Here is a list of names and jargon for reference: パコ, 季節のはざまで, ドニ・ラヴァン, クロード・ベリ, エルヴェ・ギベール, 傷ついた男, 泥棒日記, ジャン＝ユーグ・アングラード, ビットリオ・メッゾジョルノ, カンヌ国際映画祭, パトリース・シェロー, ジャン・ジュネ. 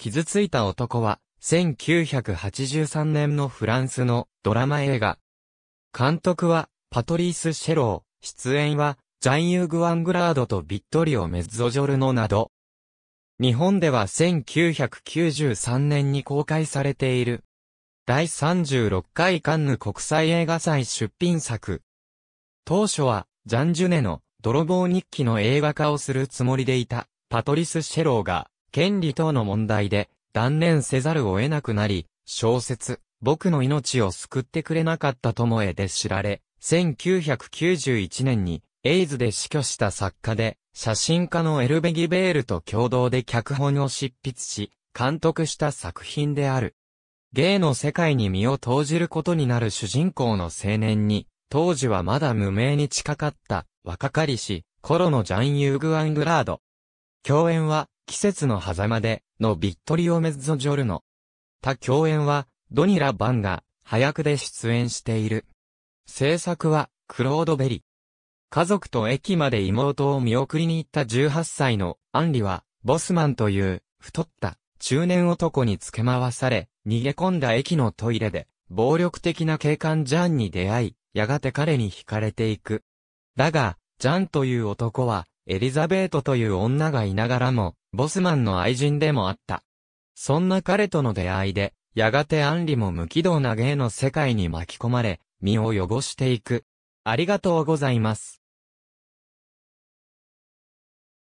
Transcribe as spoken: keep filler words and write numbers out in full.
傷ついた男は、せんきゅうひゃくはちじゅうさんねんのフランスのドラマ映画。監督は、パトリース・シェロー、出演は、ジャン・ユーグ・アングラードとビットリオ・メッゾジョルノなど。日本ではせんきゅうひゃくきゅうじゅうさんねんに公開されている。だいさんじゅうろっかいカンヌ国際映画祭出品作。当初は、ジャン・ジュネの泥棒日記の映画化をするつもりでいた、パトリス・シェローが、権利等の問題で、断念せざるを得なくなり、小説、僕の命を救ってくれなかった友へで知られ、せんきゅうひゃくきゅうじゅういちねんに、エイズで死去した作家で、写真家のエルベギベールと共同で脚本を執筆し、監督した作品である。芸の世界に身を投じることになる主人公の青年に、当時はまだ無名に近かった、若かりし、頃のジャン・ユーグ・アングラード。共演は、季節の狭間で、のビットリオ・メッゾジョルノ。他共演は、ドニラ・バンが、端役で出演している。制作は、クロード・ベリ。家族と駅まで妹を見送りに行ったじゅうはっさいのアンリは、ボスマンという、太った、中年男につけ回され、逃げ込んだ駅のトイレで、暴力的な警官ジャンに出会い、やがて彼に惹かれていく。だが、ジャンという男は、エリザベートという女がいながらも、ボスマンの愛人でもあった。そんな彼との出会いで、やがてアンリも無軌道な芸の世界に巻き込まれ、身を汚していく。ありがとうございます。